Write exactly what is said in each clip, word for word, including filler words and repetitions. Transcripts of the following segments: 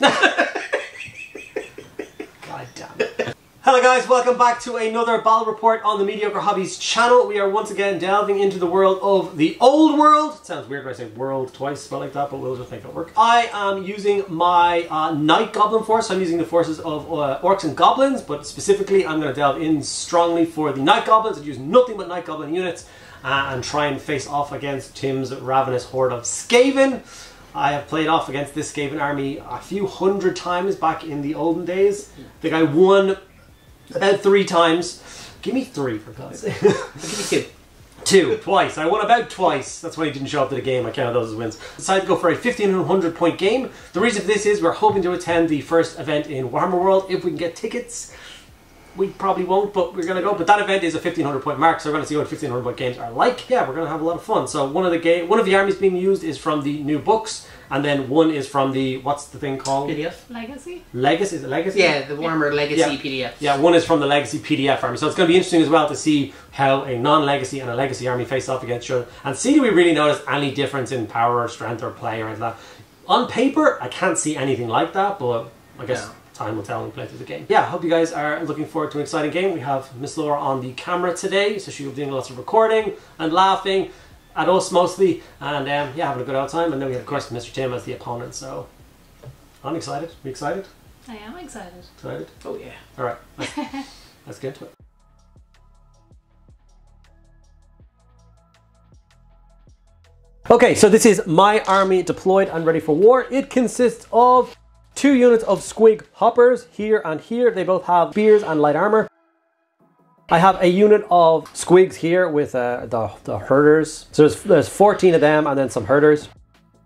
God damn it. Hello guys, welcome back to another Battle Report on the Mediocre Hobbies channel. We are once again delving into the world of the Old World. It sounds weird when I say world twice, but like that, but we'll just make it work. I am using my uh, Night Goblin force. I'm using the forces of uh, Orcs and Goblins, but specifically I'm going to delve in strongly for the Night Goblins. I use nothing but Night Goblin units uh, and try and face off against Tim's ravenous horde of Skaven. I have played off against this Skaven army a few hundred times back in the olden days. I think I won about three times. Give me three, for God's sake. Give me two. Two. Twice. I won about twice. That's why he didn't show up to the game. I counted those as wins. Decided to go for a fifteen hundred point game. The reason for this is we're hoping to attend the first event in Warhammer World if we can get tickets. We probably won't, but we're going to go. But that event is a fifteen hundred point mark, so we're going to see what fifteen hundred point games are like. Yeah, we're going to have a lot of fun. So one of the game, one of the armies being used is from the new books, and then one is from the, what's the thing called? P D F? Legacy? Legacy? Is it Legacy? Yeah, the Warhammer Legacy yeah. P D F. Yeah, one is from the Legacy P D F army. So it's going to be interesting as well to see how a non-Legacy and a Legacy army face off against each other, and see do we really notice any difference in power or strength or play or anything like that. On paper, I can't see anything like that, but I guess... No. Time will tell when we play through the game. Yeah, I hope you guys are looking forward to an exciting game. We have Miss Laura on the camera today, so she'll be doing lots of recording and laughing at us mostly, and um, yeah, having a good old time. And then we have, of course, Mister Tim as the opponent, so I'm excited. Are you excited? I am excited. Excited? Oh yeah. All right, let's, let's get into it. Okay, so this is my army deployed and ready for war. It consists of two units of squig hoppers here and here. They both have spears and light armor. I have a unit of squigs here with uh, the, the herders. So there's, there's fourteen of them and then some herders.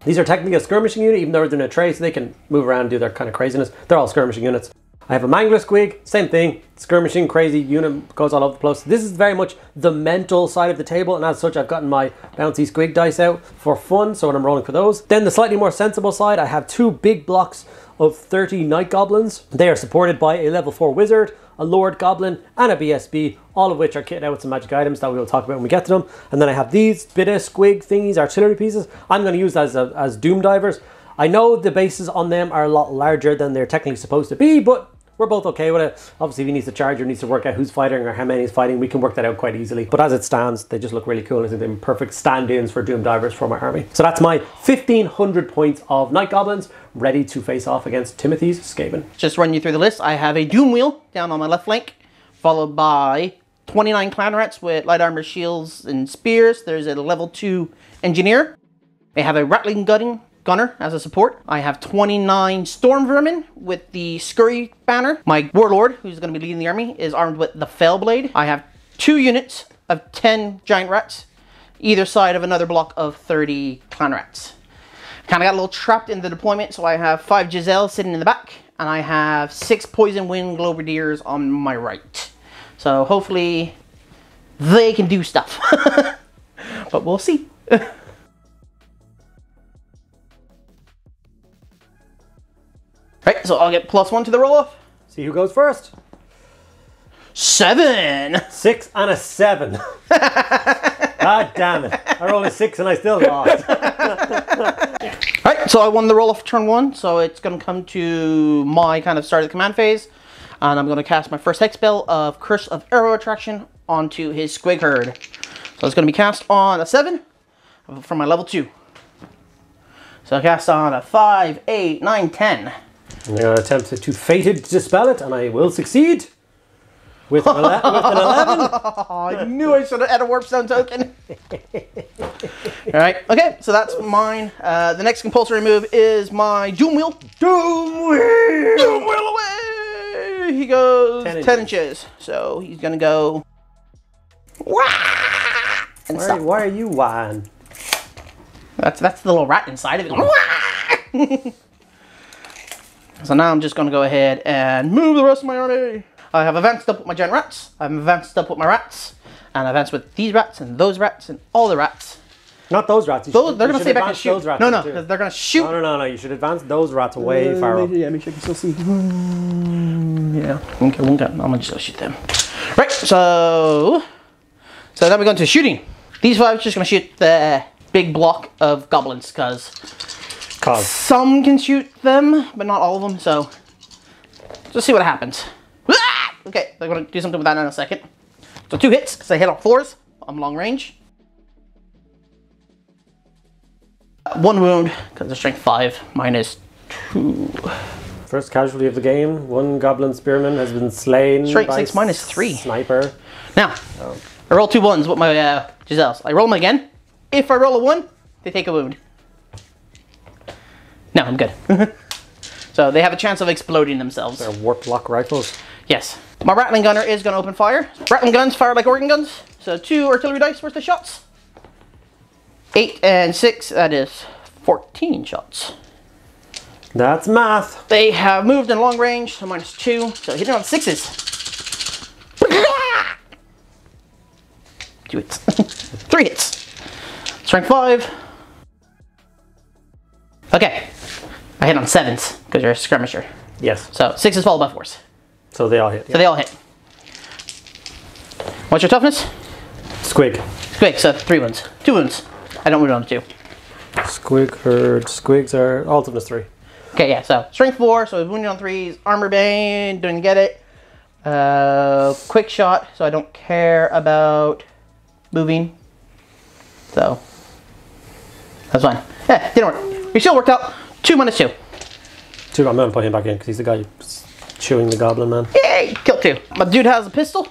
These are technically a skirmishing unit, even though they're doing a trade, so they can move around and do their kind of craziness. They're all skirmishing units. I have a mangler squig, same thing, skirmishing, crazy unit, goes all over the place. This is very much the mental side of the table, and as such I've gotten my bouncy squig dice out for fun, so when I'm rolling for those. Then the slightly more sensible side, I have two big blocks of thirty Night Goblins. They are supported by a level four wizard, a lord goblin, and a B S B, all of which are kitted out with some magic items that we will talk about when we get to them. And then I have these bit of squig thingies, artillery pieces. I'm going to use as a, as doom divers. I know the bases on them are a lot larger than they're technically supposed to be, but we're both okay with it. Obviously, if he needs to charge or needs to work out who's fighting or how many is fighting, we can work that out quite easily. But as it stands, they just look really cool. I think they're perfect stand-ins for Doom Divers for my army. So that's my fifteen hundred points of Night Goblins ready to face off against Timothy's Skaven. Just run you through the list. I have a Doom Wheel down on my left flank, followed by twenty-nine Clan Rats with light armor, shields, and spears. There's a level two engineer. They have a rattling gutting gunner as a support. I have twenty-nine storm vermin with the scurry banner. My warlord, who's going to be leading the army, is armed with the fellblade. I have two units of ten giant rats, either side of another block of thirty clan rats. Kind of got a little trapped in the deployment, so I have five Giselle sitting in the back, and I have six poison wind globadiers on my right. So hopefully they can do stuff, but we'll see. Right, so I'll get plus one to the roll-off. See who goes first. Seven. Six and a seven. God damn it. I rolled a six and I still lost. Yeah. Right, so I won the roll-off turn one, so it's going to come to my kind of start of the command phase. And I'm going to cast my first hex spell of Curse of Arrow Attraction onto his squig herd. So it's going to be cast on a seven from my level two. So I cast on a five, eight, nine, ten. I'm going to attempt to fated dispel it, and I will succeed with, ele with an eleven. I knew I should have had a warpstone token. All right. Okay, so that's mine. Uh, the next compulsory move is my Doom Wheel. Doom Wheel! Doom Wheel away! He goes ten inches. ten inches. So he's going to go... Wah! And why, why are you whine? That's, that's the little rat inside of it. So now I'm just going to go ahead and move the rest of my army. I have advanced up with my giant rats, I've advanced up with my rats, and advanced with these rats, and those rats, and all the rats. Not those rats. Those, they're going to stay back and shoot. Those rats no, no, too. They're going to shoot. No, no, no, no, you should advance those rats away uh, far up. Yeah, make sure you can still see. Yeah, okay, one down. I'm going to just shoot them. Right, so... So now we're going to shooting. These five are just going to shoot the big block of goblins, because... cause. Some can shoot them, but not all of them, so just see what happens. Ah! Okay, they're going to do something with that in a second. So two hits, because they hit all fours. I'm long range. Uh, one wound, because they're strength five, minus two. First casualty of the game, one goblin spearman has been slain. Strength by six, minus three. Sniper. Now, oh. I roll two ones with my uh, Giselle's. I roll them again. If I roll a one, they take a wound. No, I'm good. So they have a chance of exploding themselves. They're warp lock rifles. Yes. My rattling gunner is going to open fire. Rattling guns fire like organ guns. So two artillery dice worth of shots. Eight and six, that is fourteen shots. That's math. They have moved in long range, so minus two. So hitting on sixes. Two hits. Three hits. Strength five. Okay. I hit on sevens, because you're a skirmisher. Yes. So six is followed by fours. So they all hit. So yeah. they all hit. What's your toughness? Squig. Squig, so three wounds. Two wounds. I don't wound on two. Squig herd. Squigs are all toughness three. Okay, yeah, so strength four, so wounded on threes. Armor Bane, didn't get it. Uh, quick shot, so I don't care about moving. So, that's fine. Yeah, didn't work. Your shield worked out. Two minus two. Two, I'm gonna put him back in because he's the guy who's chewing the goblin, man. Yay! Kill two. My dude has a pistol.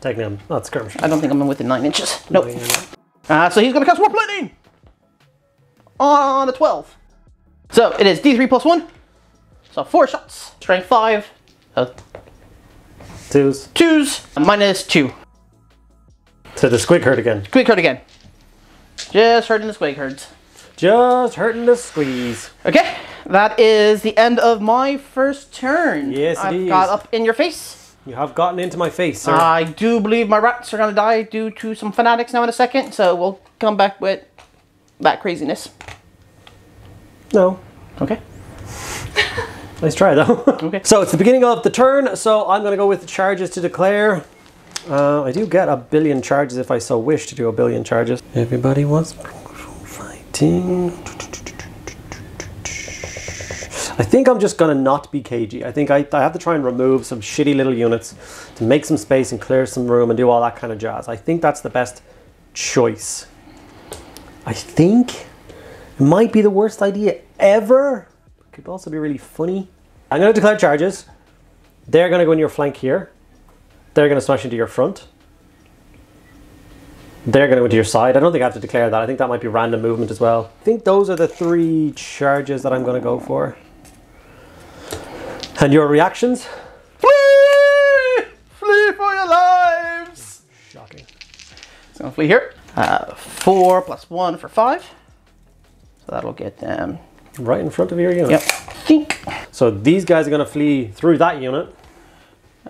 Take me on. Not skirmish. I don't think I'm within nine inches. Nope. Nine. Uh, so he's gonna cast Warp Lightning on a twelve. So it is D three plus one. So four shots. Strength five. Uh, twos. Twos. Minus two. So the squig herd again. Squig herd again. Just hurting the squig herds. Just hurting the squeeze. Okay, that is the end of my first turn. Yes, it I've is. got up in your face. You have gotten into my face, sir. I do believe my rats are going to die due to some fanatics now in a second, so we'll come back with that craziness. No. Okay. Nice try, though. Okay. So it's the beginning of the turn, so I'm going to go with the charges to declare. Uh, I do get a billion charges if I so wish to do a billion charges. Everybody wants... I think I'm just gonna not be cagey. I think I, I have to try and remove some shitty little units to make some space and clear some room and do all that kind of jazz. I think that's the best choice. I think it might be the worst idea ever. It could also be really funny. I'm gonna declare charges. They're gonna go in your flank here. They're gonna smash into your front. They're going to go to your side. I don't think I have to declare that. I think that might be random movement as well. I think those are the three charges that I'm going to go for. And your reactions? Flee! Flee for your lives! Shocking. So I'll flee here. Uh, four plus one for five. So that'll get them... right in front of your unit. Yep. Think. So these guys are going to flee through that unit.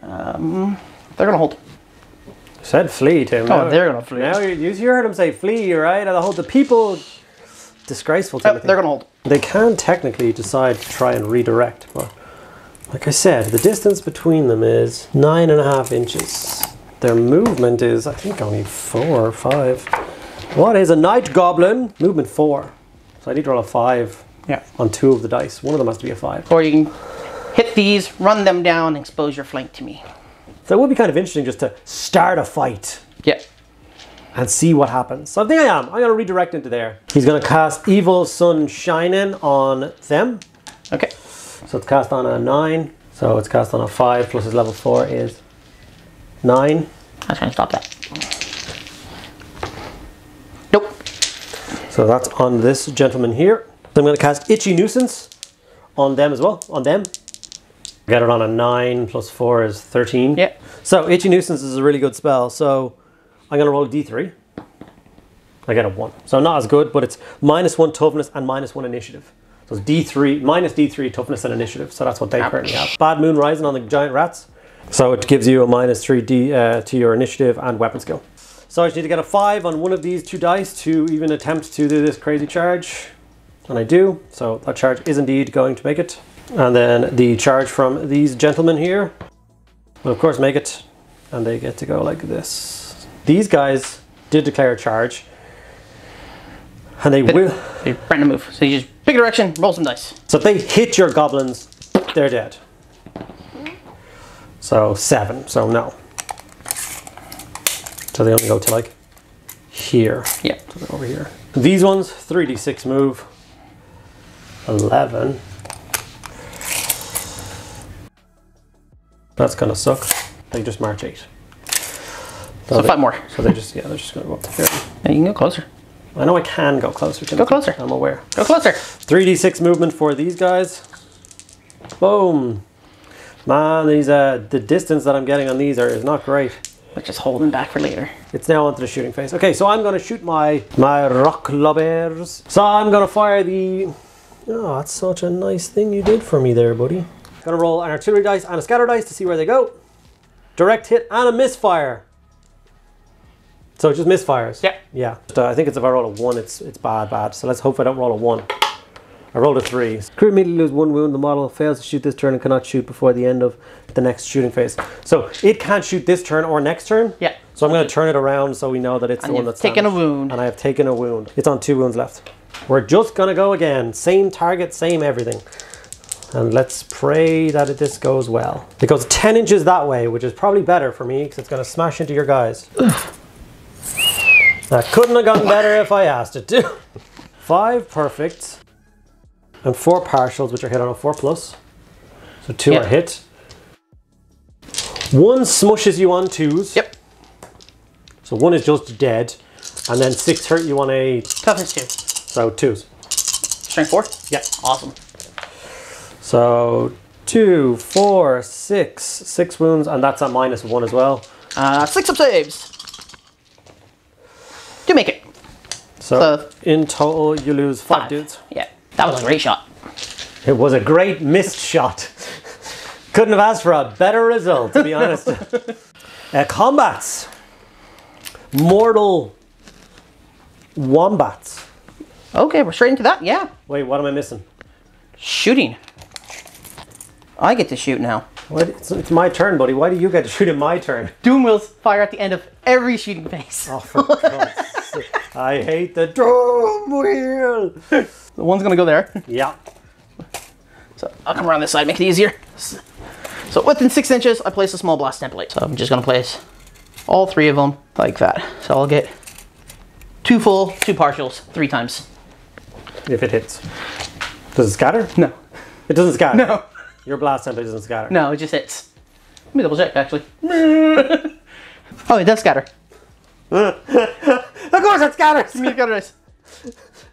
Um, they're going to hold... said flee, Tim. Oh, now, they're going to flee. Now you, you heard him say flee, right? And the whole the people... disgraceful, Timothy. Oh, they're going to hold. They can technically decide to try and redirect, but... like I said, the distance between them is nine and a half inches. Their movement is, I think, only four or five. What is a Night Goblin? Movement four. So I need to roll a five yeah. on two of the dice. One of them has to be a five. Or you can hit these, run them down, and expose your flank to me. So it would be kind of interesting just to start a fight. Yeah. And see what happens. So I think I am. I'm going to redirect into there. He's going to cast Evil Sun Shining on them. Okay. So it's cast on a nine. So it's cast on a five plus his level four is nine. I was trying to stop that. Nope. So that's on this gentleman here. I'm going to cast Itchy Nuisance on them as well. On them. Get it on a nine plus four is thirteen. Yeah. So Itchy Nuisance is a really good spell. So I'm gonna roll a D three. I get a one. So not as good, but it's minus one toughness and minus one initiative. So it's D three, minus D three toughness and initiative. So that's what they Ouch. currently have. Bad Moon Rising on the giant rats. So it gives you a minus three D uh, to your initiative and weapon skill. So I just need to get a five on one of these two dice to even attempt to do this crazy charge. And I do. So that charge is indeed going to make it. And then the charge from these gentlemen here will of course make it, and they get to go like this. These guys did declare a charge, and they but will... they're trying to move, so you just Pick a direction, roll some dice. So if they hit your goblins, they're dead. So seven, so no. So they only go to like here. Yeah. So they're over here. These ones, three d six move. eleven. That's gonna suck. They just march eight. So, so they, five more. So they just, yeah, they're just gonna go up to here. And you can go closer. I know I can go closer. Go closer. I'm aware. Go closer. three d six movement for these guys. Boom. Man, these uh, the distance that I'm getting on these are is not great. But just holding back for later. It's now onto the shooting phase. Okay, so I'm gonna shoot my my rock lobbers. So I'm gonna fire the. Oh, that's such a nice thing you did for me there, buddy. Gonna roll an artillery dice and a scatter dice to see where they go. Direct hit and a misfire. So it just misfires. Yeah. Yeah. So I think it's if I roll a one, it's it's bad, bad. So let's hope I don't roll a one. I rolled a three. Crew immediately lose one wound. The model fails to shoot this turn and cannot shoot before the end of the next shooting phase. So it can't shoot this turn or next turn. Yeah. So I'm going to turn it around so we know that it's and the one that's taken a wound. And I have taken a wound. It's on two wounds left. We're just going to go again. Same target, same everything. And let's pray that it, this goes well. It goes ten inches that way, which is probably better for me because it's going to smash into your guys. That couldn't have gotten better if I asked it to. Five perfects and four partials, which are hit on a four plus. So two yep. are hit. One smushes you on twos. Yep. So one is just dead. And then six hurt you on a... Toughness two. So twos. Strength four? Yeah. Awesome. So two, four, six. Six wounds, and that's at minus one as well. Uh, six up saves. You make it. So, so in total, you lose five, five dudes. Yeah, that was a great shot. It was a great missed shot. Couldn't have asked for a better result, to be honest. uh, combats. Mortal wombats. Okay, we're straight into that, yeah. Wait, what am I missing? Shooting. I get to shoot now. What? It's, it's my turn, buddy. Why do you get to shoot in my turn? Doom wheels fire at the end of every shooting phase. Oh, for God's sake. I hate the Doom wheel. The one's going to go there. Yeah. So I'll come around this side, make it easier. So within six inches, I place a small blast template. So I'm just going to place all three of them like that. So I'll get two full, two partials, three times. If it hits. Does it scatter? No. It doesn't scatter? No. Your blast template doesn't scatter. No, it just hits. Let me double check, actually. Oh, it does scatter. Of course it scatters! It scatters.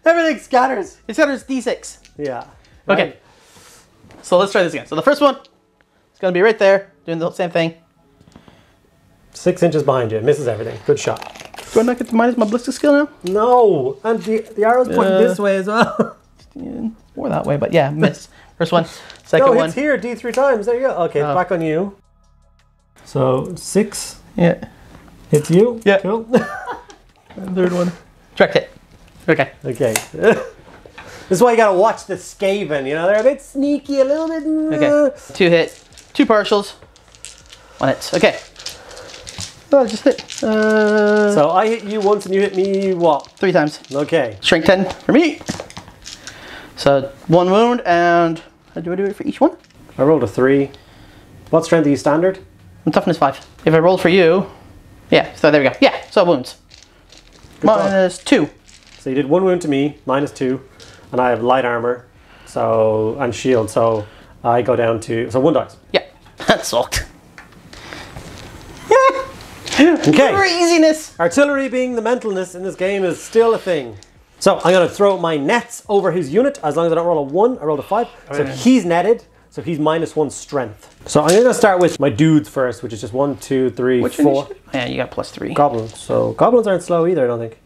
Everything scatters. It scatters d six. Yeah. Right. Okay. So let's try this again. So the first one, it's going to be right there, doing the same thing. Six inches behind you. It misses everything. Good shot. Do I not get to minus my ballistic skill now? No. And the, the arrow's pointing uh, this way as well. Or that way, but yeah, miss. First one, second no, one. No, it's here, D three times. There you go. Okay, oh. Back on you. So six. Yeah. It's you. Yeah. Cool. Third one. Direct hit. Okay. Okay. This is why you gotta watch the Skaven. You know, they're a bit sneaky, a little bit. Okay. Two hit. Two partials. One hit. Okay. Oh, just hit. Uh... So I hit you once, and you hit me what? Three times. Okay. Shrink ten for me. So one wound, and how do I do it for each one? I rolled a three. What strength are you standard? I'm toughness five. If I roll for you, yeah, so there we go. Yeah, so wounds. Good minus job. Two. So you did one wound to me, minus two, and I have light armor, so and shield, so I go down to, so one dice. Yeah, that sucked. Okay. Craziness. Artillery being the mentalness in this game is still a thing. So I'm going to throw my nets over his unit as long as I don't roll a one. I rolled a five. So he's netted. So he's minus one strength. So I'm going to start with my dudes first, which is just one, two, three, which four. Initiative? Yeah, you got plus three. Goblins. So goblins aren't slow either, I don't think.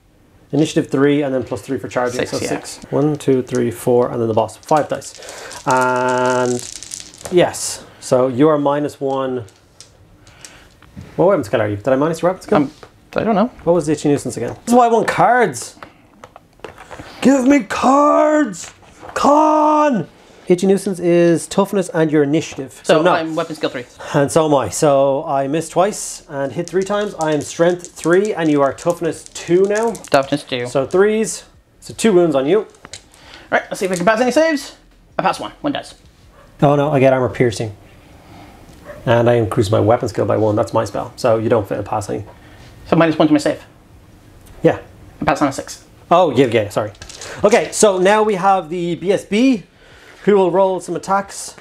Initiative three and then plus three for charging. Six, so yeah. Six. One, two, three, four, and then the boss. Five dice. And yes. So you are minus one. What weapon skill are you? Did I minus your weapon skill? Um, I don't know. What was the Itchy Nuisance again? This is why I want cards. Give me cards! Con! Itchy Nuisance is toughness and your initiative. So, so no. I'm weapon skill three. And so am I. So I missed twice and hit three times. I am strength three and you are toughness two now. Toughness two. So threes. So two wounds on you. Alright, let's see if I can pass any saves. I pass one. One does. Oh no, I get armor piercing. And I increase my weapon skill by one. That's my spell. So you don't fit a pass any. So minus one to my save. Yeah. I pass on a six. Oh, yeah, yeah, sorry. Okay, so now we have the B S B, who will roll some attacks.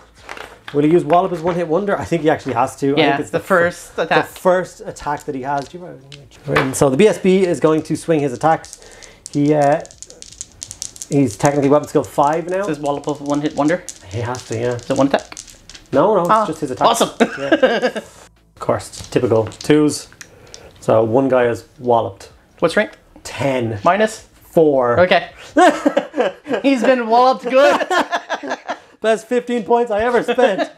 Will he use Wallop as one-hit wonder? I think he actually has to. Yeah, I think it's the, the first attack. The first attack that he has. So the B S B is going to swing his attacks. He uh, he's technically weapon skill five now. Is his Wallop of one-hit wonder? He has to, yeah. Is it one attack? No, no, ah, it's just his attack. Awesome! Yeah. Of course, typical twos. So one guy is Walloped. What's rank? ten. Minus? four. Okay. He's been walloped good. Best fifteen points I ever spent.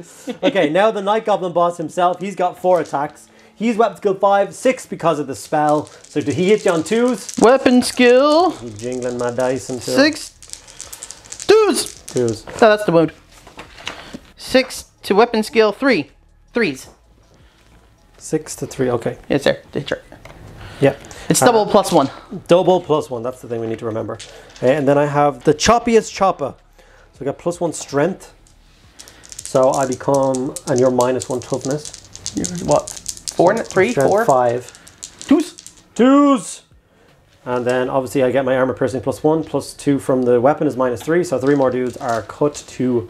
Okay, now the Night Goblin boss himself, he's got four attacks. He's weapon skill five, six because of the spell. So did he hit you on twos? Weapon skill. He's jingling my dice until six. Twos. Twos. No, that's the wound. Six to weapon skill three. Threes. Six to three, okay. It's there. It's there. Yeah. It's double uh, plus one. Double plus one. That's the thing we need to remember. Okay, and then I have the choppiest chopper. So I got plus one strength. So I become, and you're minus one toughness. What? Four, so three, strength, four, five. Twos. Twos. And then obviously I get my armor piercing plus one, plus two from the weapon is minus three. So three more dudes are cut to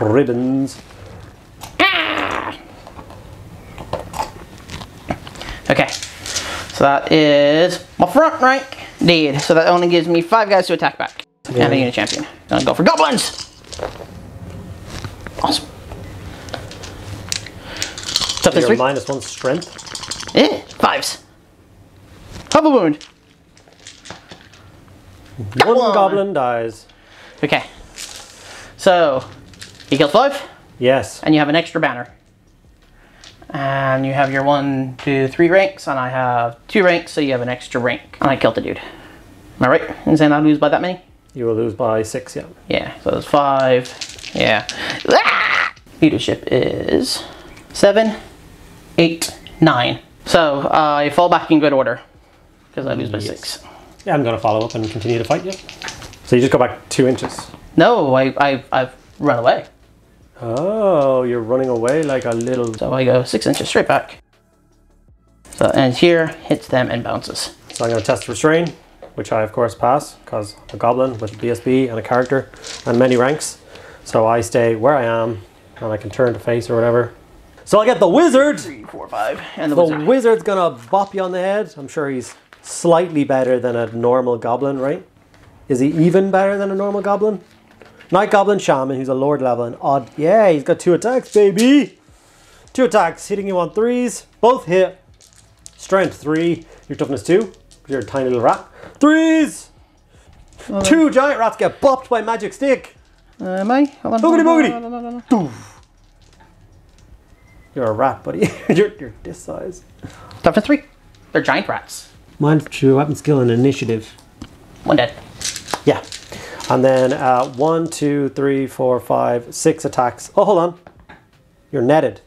ribbons. Ah! Okay. So that is my front rank dead. So that only gives me five guys to attack back. Yeah. And a unit champion. Gonna go for goblins! Awesome. So you're minus one strength? Yeah, fives. Have a wound. One goblin. goblin dies. Okay. So, you killed five? Yes. And you have an extra banner. And you have your one, two, three ranks, and I have two ranks, so you have an extra rank. And I killed a dude. Am I right in saying I lose by that many? You will lose by six, yeah. Yeah, so that's five. Yeah. Ah! Leadership is seven, eight, nine. So uh, I fall back in good order, because I lose by yes. six. Yeah, I'm going to follow up and continue to fight you. So you just go back two inches? No, I, I, I've run away. Oh, you're running away like a little... So I go six inches straight back. So it ends here, hits them, and bounces. So I'm going to test Restrain, which I of course pass, because a goblin with a B S B and a character and many ranks. So I stay where I am, and I can turn to face or whatever. So I get the wizard! Three, four, five, and the, the wizard. The wizard's going to bop you on the head. I'm sure he's slightly better than a normal goblin, right? Is he even better than a normal goblin? Night Goblin Shaman, who's a Lord level and odd. Yeah, he's got two attacks, baby. Two attacks, hitting you on threes. Both hit. Strength three. Your toughness two. You're a tiny little rat. Threes. Uh, two giant rats get bopped by magic stick. Uh, am I? Boogity boogity. You're a rat, buddy. you're, you're this size. Toughness three. They're giant rats. Mine's true weapon skill and initiative. One dead. Yeah. And then uh, one, two, three, four, five, six attacks. Oh, hold on. You're netted.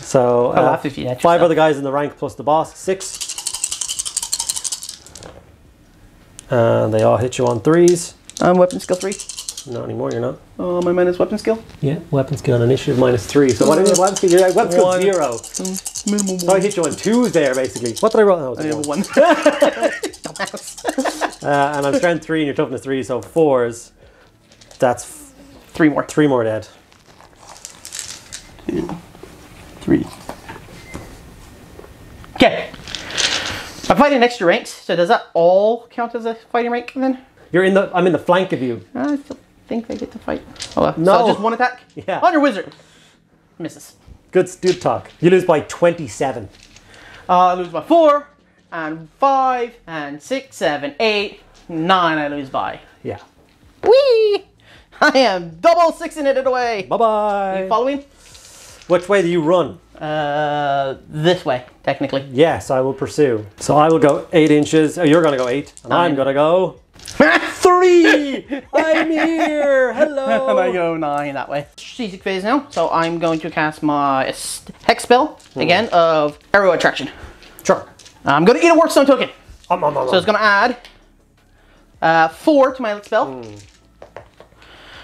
So uh, you net five other guys in the rank plus the boss. Six. And they all hit you on threes. Um, weapon skill three. Not anymore, you're not. Oh, my minus weapon skill? Yeah, weapon skill and initiative minus three. So what is weapon skill? You're like, weapon skill one. Zero. Um, minimum one. So I hit you on twos there, basically. What did I roll? No, I did one. Dumbass. Uh, and I'm strength three and your toughness three, so fours. That's f three more. Three more dead. Two, three. Okay. I'm fighting extra ranks, so does that all count as a fighting rank then? You're in the. I'm in the flank of you. I still think they get to fight. Oh, uh, no, so just one attack. Yeah. On your wizard, misses. Good dude talk. You lose by twenty-seven. Uh, I lose by four. And five, and six, seven, eight, nine I lose by. Yeah. Whee! I am double sixing it away. Bye-bye. You following? Which way do you run? Uh, this way, technically. Yes, I will pursue. So I will go eight inches. Oh, you're going to go eight. And nine. I'm going to go... three! I'm here! Hello! And I go nine that way. Strategic phase now. So I'm going to cast my hex spell, again, mm. of Arrow Attraction. Sure. I'm going to eat a warpstone token. Um, um, um, so it's going to add Uh, four to my elite spell. Mm.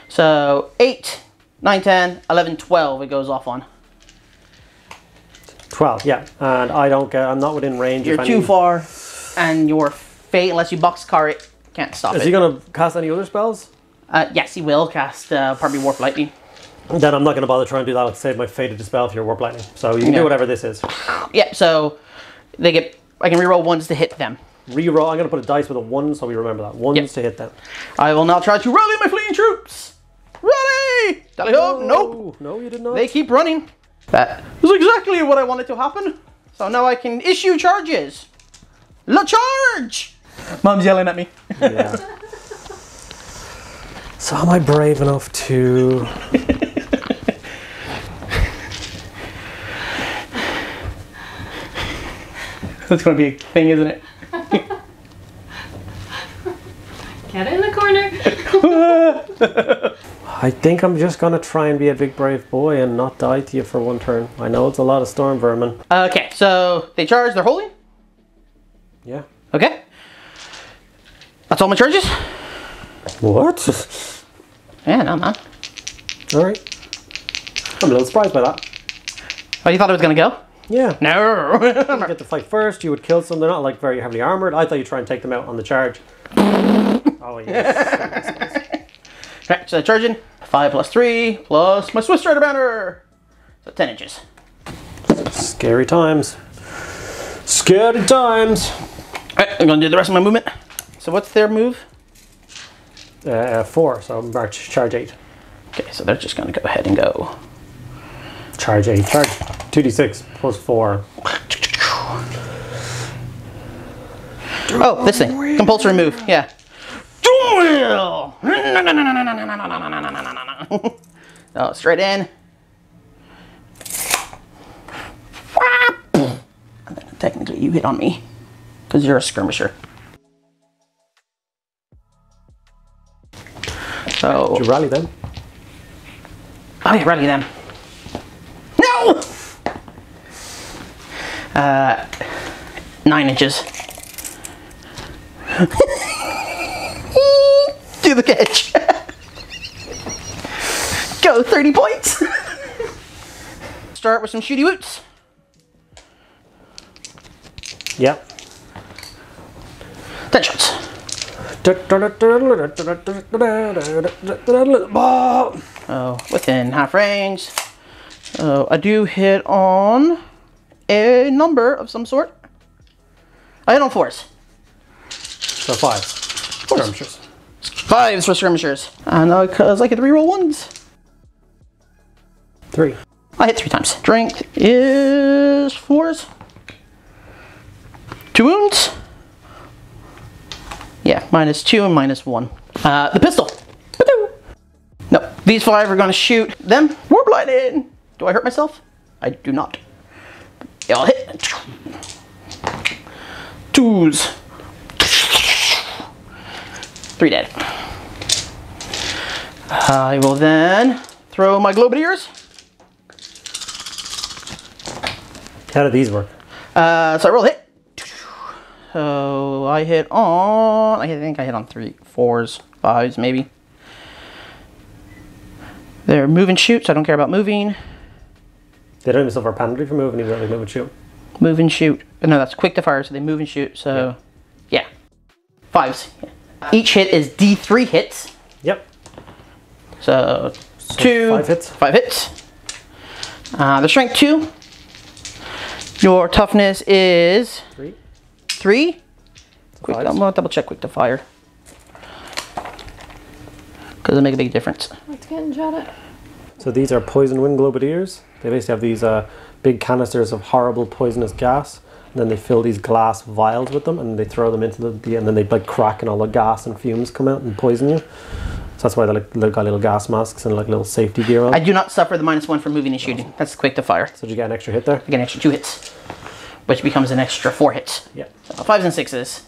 So eight, nine, ten, eleven, twelve it goes off on. twelve, yeah. And I don't get, I'm not within range. You're if too any... far, and your fate, unless you box car it, can't stop Is it. Is he going to cast any other spells? Uh, yes, he will cast uh, probably Warp Lightning. Then I'm not going to bother trying to do that. I'll save my fated dispel for your Warp Lightning. So you can yeah. do whatever this is. Yeah, so they get, I can reroll ones to hit them. Reroll. I'm going to put a dice with a one so we remember that. Ones yep. to hit them. I will now try to rally my fleeing troops. Rally! Dally ho! No. Nope. No, you did not. They keep running. That is exactly what I wanted to happen. So now I can issue charges. La charge! Mom's yelling at me. Yeah. So am I brave enough to... That's going to be a thing, isn't it? Get in the corner. I think I'm just going to try and be a big brave boy and not die to you for one turn. I know it's a lot of storm vermin. Okay, so they charge, they're holding? Yeah. Okay. That's all my charges? What? Yeah, no, man. Alright. I'm a little surprised by that. Oh, you thought it was going to go? Yeah. No. You get to fight first, you would kill some. They're not like very heavily armored. I thought you'd try and take them out on the charge. Oh, yes. Right, so charging. five plus three plus my Swiss Strider banner. So ten inches. Scary times. Scary times. Alright, I'm going to do the rest of my movement. So what's their move? Uh, four, so march, charge eight. Okay, so they're just going to go ahead and go. Charge eight. Charge two d six plus four. Oh, this thing. Compulsory move. Yeah. Oh, straight in. And then technically you hit on me because you're a skirmisher. So did you rally them? Oh yeah, rally them. No! Uh, nine inches. Do the catch. Go, thirty points. Start with some shooty woots. Yep. Ten shots. Oh, within half range. So I do hit on a number of some sort. I hit on fours. So five. Four skirmishers. Fives for skirmishers. And now because I get to reroll ones. Three. I hit three times. Strength is fours. Two wounds. Yeah, minus two and minus one. Uh, the pistol. No, these five are going to shoot them. Warp Lightning. Do I hurt myself? I do not. They all hit. Twos. Three dead. I will then throw my globadiers. How do these work? Uh, so I roll a hit. So I hit on, I think I hit on three, fours, fives maybe. They're move and shoot, so I don't care about moving. They don't even suffer penalty for moving, even though they move and shoot. Move and shoot. No, that's quick to fire, so they move and shoot, so yeah. yeah. Fives. Yeah. Each hit is D three hits. Yep. So, so two. Five hits. Five hits. Uh, the strength two. Your toughness is... Three. Three. So quick, I'm gonna double check quick to fire. Because it'll make a big difference. Let's get shot at. So these are poison wind globadiers. They basically have these uh, big canisters of horrible poisonous gas, and then they fill these glass vials with them, and they throw them into the, the and then they like crack, and all the gas and fumes come out and poison you. So that's why they like they've got little gas masks and like little safety gear on. I do not suffer the minus one for moving and shooting. Awesome. That's quick to fire. So did you get an extra hit there? I get an extra two hits, which becomes an extra four hits. Yeah. So fives and sixes.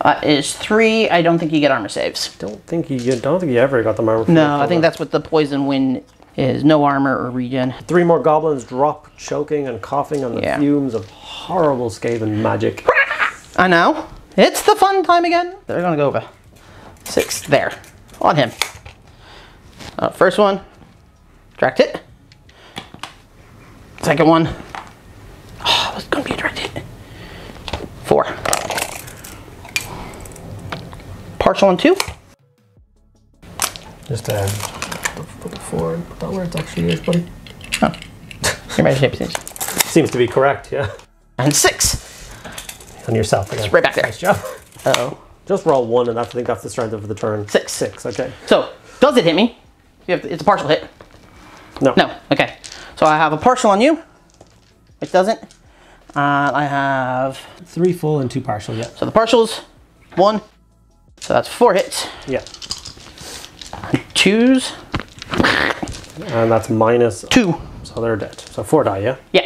Uh, is three. I don't think you get armor saves. Don't think you get, don't think you ever got the armor. No, I think that's what the poison wind is. No armor or regen. Three more goblins drop, choking and coughing on the yeah. fumes of horrible Skaven magic. I know. It's the fun time again. They're gonna go over six there on him. Uh, first one, direct hit. Second one, oh, it was gonna be a direct hit. Four. Partial on two. Just add the, the four and put that where it actually is, buddy. Oh, your magic seems. seems to be correct, yeah. And six. On yourself again. It's right back there. Nice job. Uh-oh. Just roll one, and I think that's the strength of the turn. Six. Six, okay. So, does it hit me? You have to, it's a partial hit. No. No, okay. So I have a partial on you. It doesn't. Uh, I have... Three full and two partial, yeah. So the partial's one. So that's four hits. Yeah. Twos. And that's minus... Two. So they're dead. So four die, yeah? Yeah.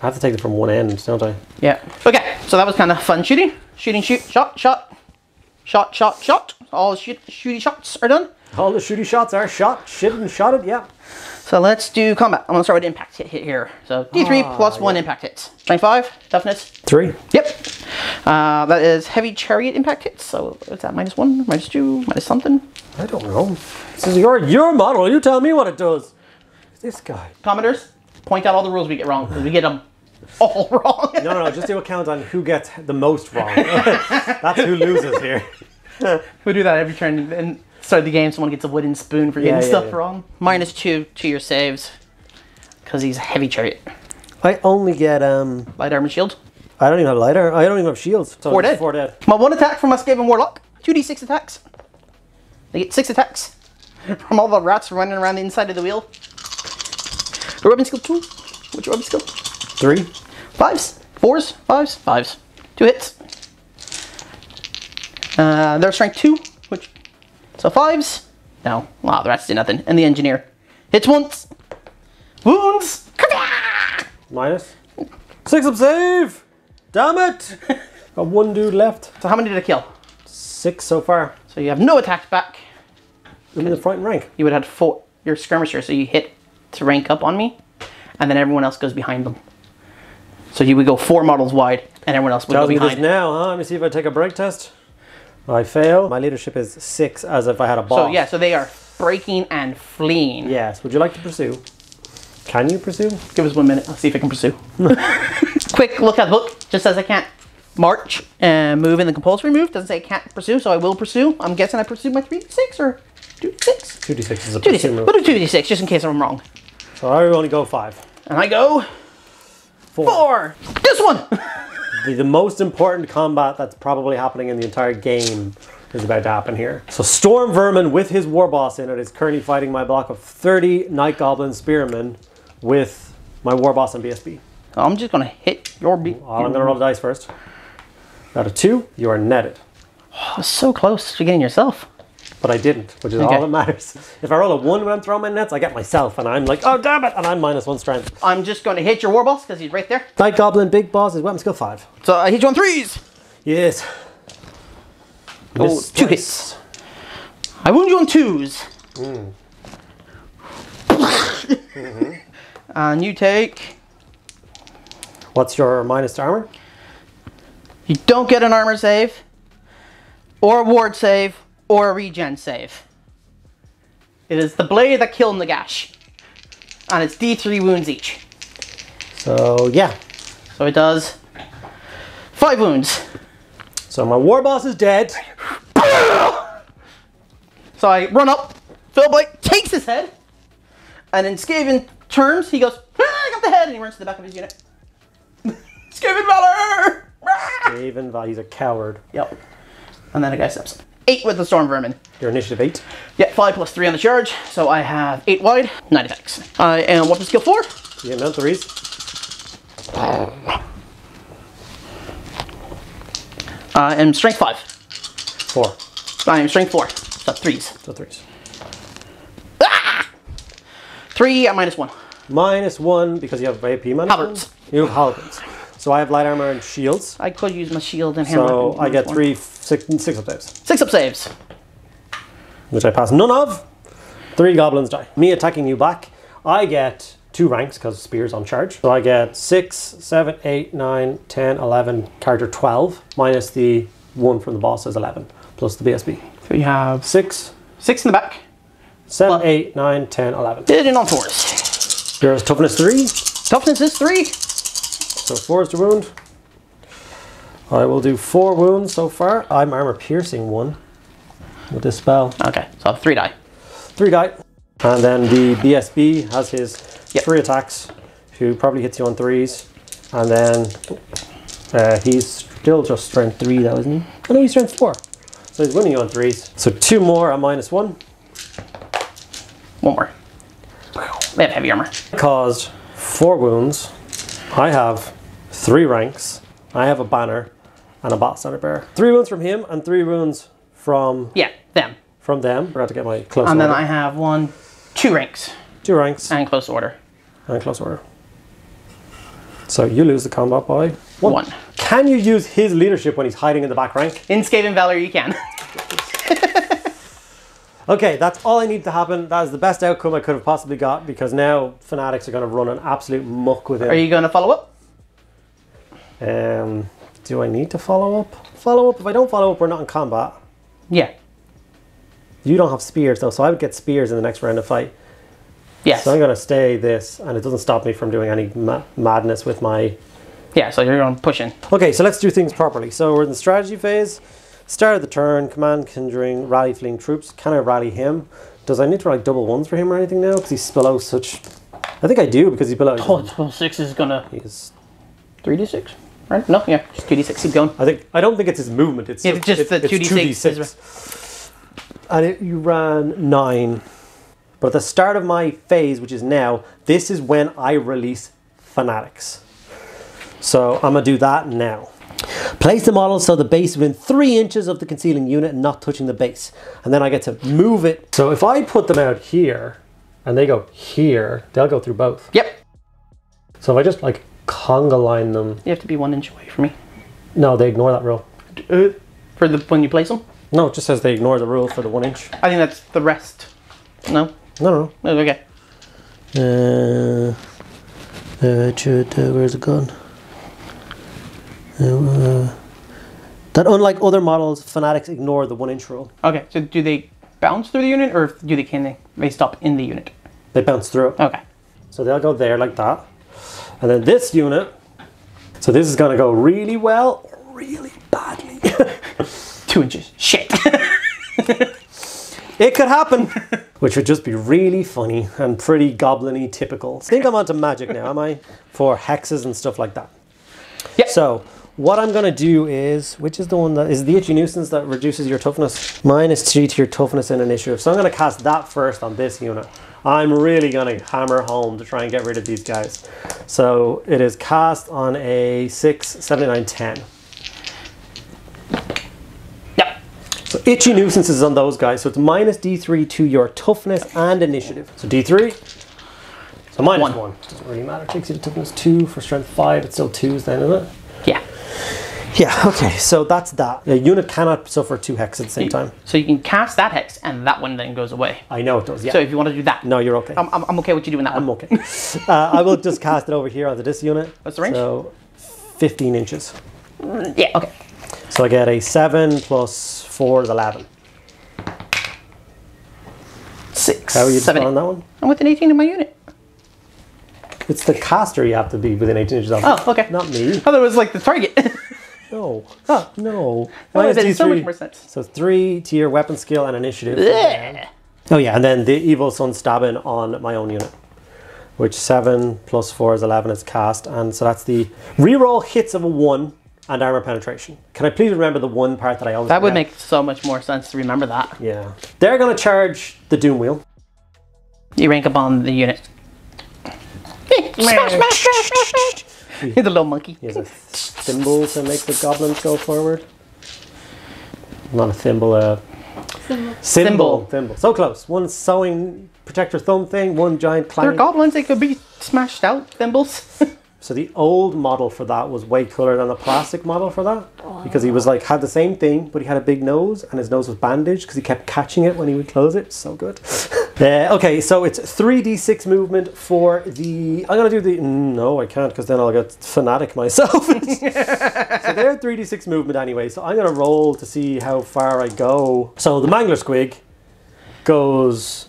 I have to take it from one end, don't I? Yeah. Okay, so that was kind of fun shooting. Shooting, shoot, shot, shot. Shot, shot, shot. All the shoot, shooty shots are done. All the shooty shots are shot, shit, and shot it, yeah. So let's do combat. I'm going to start with impact hit, hit here. So D three ah, plus yeah. one impact hits. twenty-five, toughness. Three. Yep. Uh, that is heavy chariot impact hits. So what's that? Minus one, minus two, minus something? I don't know. This is your, your model. You tell me what it does. It's this guy. Commenters, point out all the rules we get wrong because we get them all wrong. no, no, no. Just do a count on who gets the most wrong. That's who loses here. We do that every turn. And start the game, someone gets a wooden spoon for getting yeah, yeah, stuff yeah. wrong. Minus two to your saves, because he's a heavy chariot. I only get um light armor shield. I don't even have light armor. I don't even have shields. So four dead. Four dead. My one attack from my Skaven warlock. Two d six attacks. They get six attacks from all the rats running around the inside of the wheel. The weapon skill two. What's your weapon skill? Three. Fives. Fours. Fives. Fives. Two hits. Uh, they're strength two, which. So fives, no, wow, the rats did nothing. And the engineer hits once, wounds, minus six up save. Damn it! Got one dude left. So how many did I kill? Six so far. So you have no attack back. I'm in the front rank. You would have had four. You're a skirmisher, so you hit to rank up on me, and then everyone else goes behind them. So you would go four models wide, and everyone else would Doesn't go behind. This now, huh? Let me see if I take a break test. I fail. My leadership is six, as if I had a boss. So yeah, so they are breaking and fleeing. Yes. Would you like to pursue? Can you pursue? Give us one minute. I'll see if I can pursue. Quick look at the book. Just says I can't march and move in the compulsory move. Doesn't say I can't pursue, so I will pursue. I'm guessing I pursue my three d six or two d six? two d six is a pursue move. We'll do two d six just in case I'm wrong. So I only go five. And I go... Four. Four. This one! The, the most important combat that's probably happening in the entire game is about to happen here. So Storm Vermin with his war boss in it is currently fighting my block of thirty Night Goblin Spearmen with my war boss and B S B. I'm just going to hit your B. Oh, I'm going to roll the dice first. Out of two, you are netted. Oh, I was so close to getting yourself. But I didn't, which is okay. all that matters. If I roll a one when I'm throwing my nets, I get myself, and I'm like, oh, damn it, and I'm minus one strength. I'm just going to hit your war boss, because he's right there. Night Goblin, big boss, is weapon skill five. So I hit you on threes! Yes. Oh, two hits. I wound you on twos. Mm. mm-hmm. And you take... What's your minus armor? You don't get an armor save, or a ward save, or a regen save. It is the blade that killed Nagash. And it's D three wounds each. So, yeah. So it does five wounds. So my war boss is dead. So I run up, fellblade takes his head, and in Skaven terms, he goes, ah, I got the head, and he runs to the back of his unit. Skaven Valor! Skaven Valor, he's a coward. Yep. And then a guy steps up. Eight with the Storm Vermin. Your initiative eight? Yeah, five plus three on the charge. So I have eight wide, nine attacks. I am weapon skill four. Yeah, no threes. I am strength five. Four. I am strength four. So threes. So threes. Ah! Three at minus one. Minus one because you have A P minus Halberds. One? You have halberds. So I have light armor and shields. I could use my shield and hammer. So I get three, six, six up saves. Six up saves. Which I pass none of. Three goblins die. Me attacking you back. I get two ranks because spears on charge. So I get six, seven, eight, nine, ten, eleven, character twelve. Minus the one from the boss is eleven, plus the B S B. So you have six. Six in the back. Seven, but eight, nine, ten, eleven. Did it on fours. Here's toughness three. Toughness is three. So four is the wound. I will do four wounds so far. I'm armor piercing one with this spell. Okay, so I have three die. Three die. And then the B S B has his yep. three attacks, who probably hits you on threes. And then uh, he's still just strength three though, isn't he? I know he's strength four. So he's winning you on threes. So two more at minus one. One more. They have heavy armor. Caused four wounds. I have three ranks. I have a banner and a bot standard bearer. Three wounds from him and three wounds from... Yeah, them. From them. We're about to get my close and order. And then I have one, two ranks. Two ranks. And close order. And close order. So you lose the combat by one. one. Can you use his leadership when he's hiding in the back rank? In Skaven Valor, you can. Okay, that's all I need to happen. That is the best outcome I could have possibly got, because now fanatics are going to run an absolute muck with him. Are you going to follow up? Um, do I need to follow up? Follow up? If I don't follow up, we're not in combat. Yeah. You don't have spears though, so I would get spears in the next round of fight. Yes. So I'm going to stay this, and it doesn't stop me from doing any ma madness with my... Yeah, so you're going to push in. Okay, so let's do things properly. So we're in the strategy phase. Start of the turn, command, conjuring, rally fleeing troops. Can I rally him? Does I need to like double ones for him or anything now? Because he's below such... I think I do, because he's below... Oh, six is going to... He's... three d six? Right? No, yeah, just two d six. Keep going. I think I don't think it's his movement. It's yeah, just, it's the two d six. And it, you ran nine. But at the start of my phase, which is now, this is when I release fanatics. So I'm going to do that now. Place the model so the base within three inches of the concealing unit and not touching the base. And then I get to move it. So if I put them out here and they go here, they'll go through both. Yep. So if I just like conga line them. You have to be one inch away from me. No, they ignore that rule. Uh, for the when you place them? No, it just says they ignore the rule for the one inch. I think that's the rest. No? No, no. Okay. Uh, uh, should, uh, where's it gone? Uh, that unlike other models, fanatics ignore the one inch rule. Okay, so do they bounce through the unit, or do they can they, they stop in the unit? They bounce through. Okay. So they'll go there like that. And then this unit, so this is going to go really well, or really badly. Two inches. Shit. It could happen. Which would just be really funny and pretty goblin-y typical. I think I'm onto magic now, am I? For hexes and stuff like that. Yep. So what I'm going to do is, which is the one that is the Itchy Nuisance that reduces your toughness? Minus three to your toughness and initiative. So I'm going to cast that first on this unit. I'm really going to hammer home to try and get rid of these guys. So it is cast on a six, seven, nine, ten. So Itchy Nuisance is on those guys, so it's minus d three to your toughness and initiative. So d three, so minus one. one. Doesn't really matter, it takes you to toughness two, for strength five, it's still twos then, isn't it? Yeah. Yeah, okay, so that's that. A unit cannot suffer two hexes at the same you, time. So you can cast that hex, and that one then goes away. I know it does, yeah. So if you want to do that. No, you're okay. I'm, I'm, I'm okay with you doing that I'm one. I'm okay. uh, I will just cast it over here onto this unit. What's the range? So fifteen inches. Yeah, okay. So I get a seven plus four is eleven. Six. How are you seven, on that one? I'm within eighteen in my unit. It's the caster you have to be within eighteen inches of. Oh, okay. Not me. I thought it was like the target. No. Oh, no. Minus D three. So much more sense. So three to your weapon skill and initiative. Yeah. Oh yeah, and then the Evil Sun stabbing on my own unit. Which seven plus four is eleven. It's cast, and so that's the reroll hits of a one. And armor penetration. Can I please remember the one part that I always... That would make so much more sense to remember that. Yeah. They're going to charge the Doom Wheel. You rank up on the unit. Smash, smash, smash, smash. He's a little monkey. He has a thimble to make the goblins go forward. Not a thimble, a... Symbol. Symbol. Thimble. So close. One sewing protector thumb thing, one giant clang. They're goblins. They could be smashed out thimbles. So the old model for that was way cooler than the plastic model for that, because he was like, had the same thing, but he had a big nose and his nose was bandaged because he kept catching it when he would close it. So good. Uh, okay, so it's three d six movement for the... I'm going to do the... No, I can't, because then I'll get fanatic myself. So they're three d six movement anyway, so I'm going to roll to see how far I go. So the mangler squig goes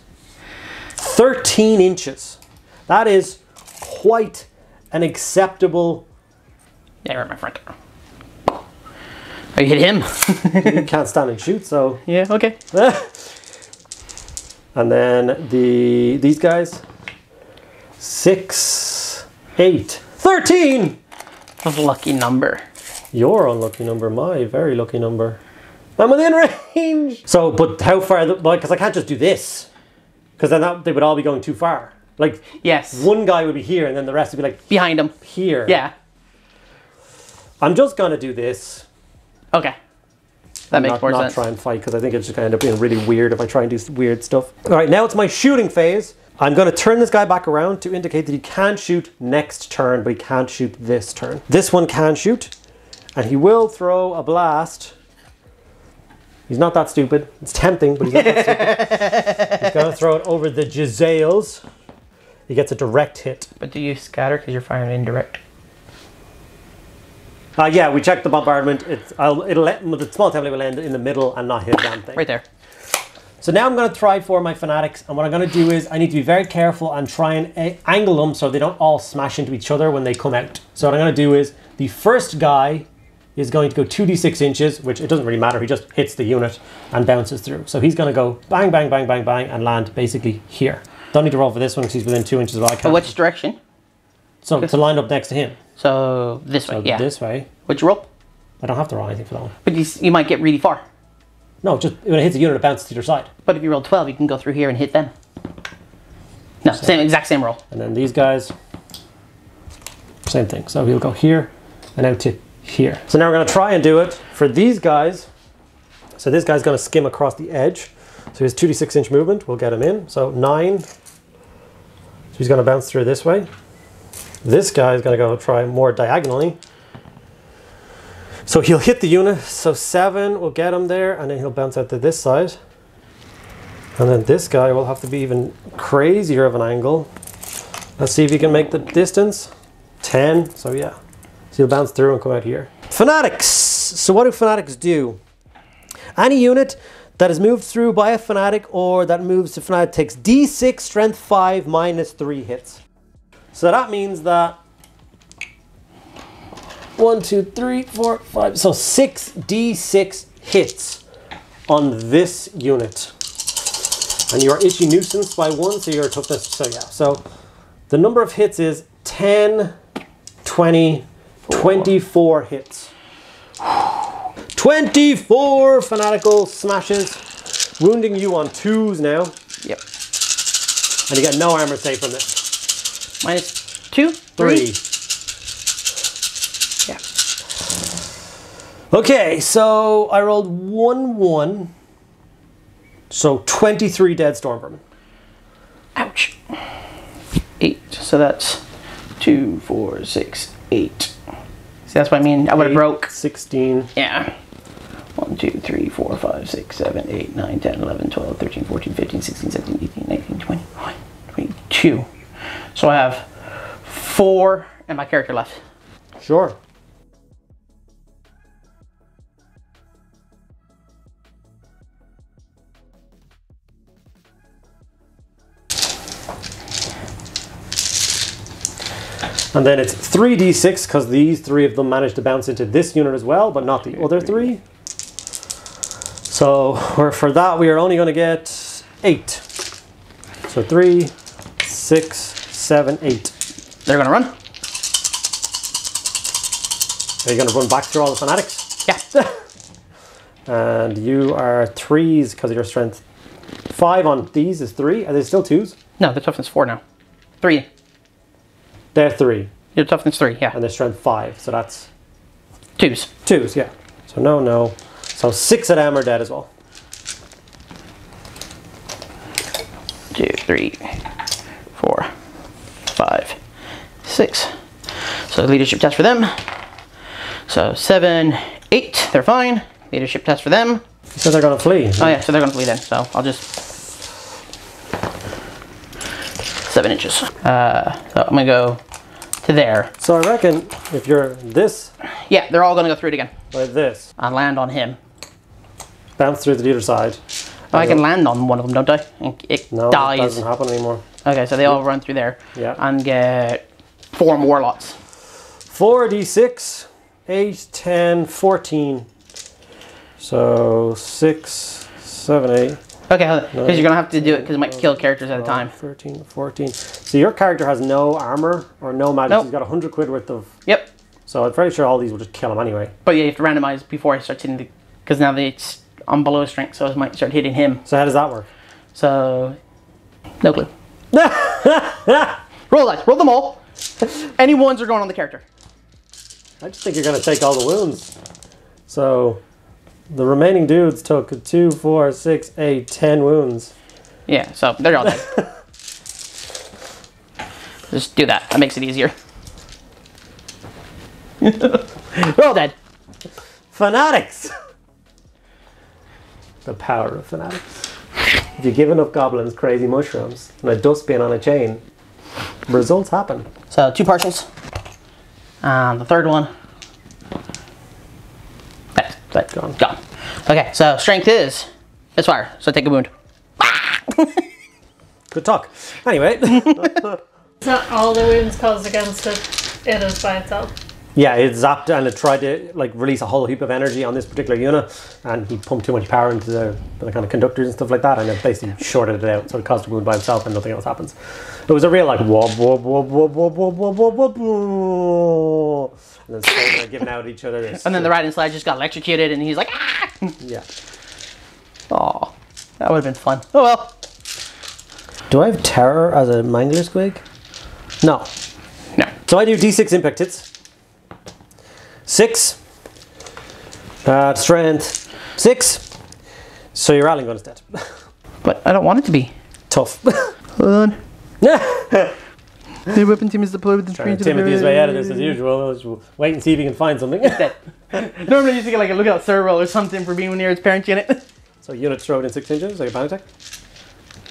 thirteen inches. That is quite an acceptable... Yeah, right, my friend. Oh, you hit him. You can't stand and shoot, so... Yeah, okay. And then the these guys, six, eight, thirteen. Lucky number. Your unlucky number, my very lucky number. I'm within range. So, but how far? Because like, I can't just do this, because then that, they would all be going too far. Like, yes, one guy would be here, and then the rest would be like behind him. Here. Yeah. I'm just gonna do this. Okay. That makes not, more not sense. Not try and fight, because I think it's just going to end up being really weird if I try and do weird stuff. All right, now it's my shooting phase. I'm going to turn this guy back around to indicate that he can shoot next turn, but he can't shoot this turn. This one can shoot, and he will throw a blast. He's not that stupid. It's tempting, but he's not that stupid. He's going to throw it over the Giselle's. He gets a direct hit. But do you scatter because you're firing indirect? Uh, yeah, we checked the bombardment. It's, I'll, it'll let, the small template will end in the middle and not hit damn thing. Right there. So now I'm going to try for my fanatics. And what I'm going to do is I need to be very careful and try and angle them so they don't all smash into each other when they come out. So what I'm going to do is the first guy is going to go two d six inches, which it doesn't really matter. He just hits the unit and bounces through. So he's going to go bang, bang, bang, bang, bang, and land basically here. Don't need to roll for this one because he's within two inches of I can. Which direction? So to line up next to him. So this way, so yeah. This way. Would you roll? I don't have to roll anything for that one. But you, you might get really far. No, just when it hits a unit, it bounces to your side. But if you roll twelve, you can go through here and hit them. No, so, same exact same roll. And then these guys, same thing. So he'll go here and out to here. So now we're going to try and do it for these guys. So this guy's going to skim across the edge. So his two d six inch movement, we'll get him in. So nine. So he's going to bounce through this way. This guy is going to go try more diagonally. So he'll hit the unit. So seven will get him there, and then he'll bounce out to this side. And then this guy will have to be even crazier of an angle. Let's see if he can make the distance. ten. So yeah. So he'll bounce through and come out here. Fanatics. So what do fanatics do? Any unit that is moved through by a fanatic or that moves to fanatic takes d six strength five minus three hits. So that means that one, two, three, four, five, so six d six hits on this unit. And you are Itchy Nuisance by one, so you're toughness, so yeah. So the number of hits is ten, twenty, twenty-four hits. twenty-four fanatical smashes, wounding you on twos now. Yep. And you get no armor save from this. Minus two, three. three. Yeah. Okay, so I rolled one, one. So twenty-three dead storm vermin. Ouch. Eight. So that's two, four, six, eight. See, that's what I mean. I would have broke. sixteen. Yeah. one, two, three, four, five, six, seven, eight, nine, ten, eleven, twelve, thirteen, fourteen, fifteen, sixteen, seventeen, eighteen, nineteen, twenty, twenty-two. So I have four and my character left. Sure. And then it's three d six because these three of them managed to bounce into this unit as well, but not the other three. So for that, we are only going to get eight. So three, six, seven, eight. They're gonna run. Are you gonna run back through all the fanatics? Yeah. And you are threes because of your strength. Five on these is three. Are they still twos? No, the toughness four now. Three. They're three. Your toughness three, yeah. And their strength five, so that's twos. Twos, yeah. So no, no. So six of them are dead as well. Two, three, four, five, six. So leadership test for them. So seven, eight, they're fine. Leadership test for them. So they're gonna flee. Oh yeah, so they're gonna flee then. So I'll just seven inches. Uh, so I'm gonna go to there. So I reckon if you're this. Yeah, they're all gonna go through it again. Like this. I land on him. Bounce through the other side. Oh, I can land on one of them, don't I? It no, dies. It doesn't happen anymore. Okay, so they all run through there. Yeah. And get four more lots. four d six, eight, ten, fourteen. So six, seven, eight. Okay, hold on. Because you're going to have to do it because it might kill characters at a time. thirteen, fourteen. So your character has no armor or no magic. Nope. He's got a hundred quid worth of. Yep. So I'm pretty sure all these will just kill him anyway. But yeah, you have to randomize before I start hitting the. Because now it's on below strength, so it might start hitting him. So how does that work? So. No clue. Roll dice. Roll them all. Any ones are going on the character. I just think you're going to take all the wounds. So. The remaining dudes took two, four, six, eight, ten wounds. Yeah, so they're all dead. Just do that. That makes it easier. They're all dead. Fanatics. The power of fanatics. If you give enough goblins crazy mushrooms and a dustbin on a chain, results happen. So two parcels. And the third one. But gone. Gone. Okay, so strength is misfire, so take a wound. Good talk. Anyway. It's not all the wounds caused against it. It is by itself. Yeah, it zapped and it tried to like release a whole heap of energy on this particular unit, and he pumped too much power into the, the kind of conductors and stuff like that, and it basically shorted it out, so it caused a wound by itself and nothing else happens. It was a real like wob wob wob wob wob wob wob wob wob. And then they're giving out at each other. And then the riding slide just got electrocuted, and he's like, ah! Yeah. Aw, that would have been fun. Oh well. Do I have terror as a mangler squig? No. No. So I do d six impact hits. Six. Uh, strength. Six. So your rallying gun is dead. But I don't want it to be. Tough. Hold on. The weapon team is deployed with the tree. Timothy is my editor, as usual. Wait and see if he can find something. Normally you just get like a look out server roll or something for being near its parent unit. So unit thrown in six inches, like a panic attack?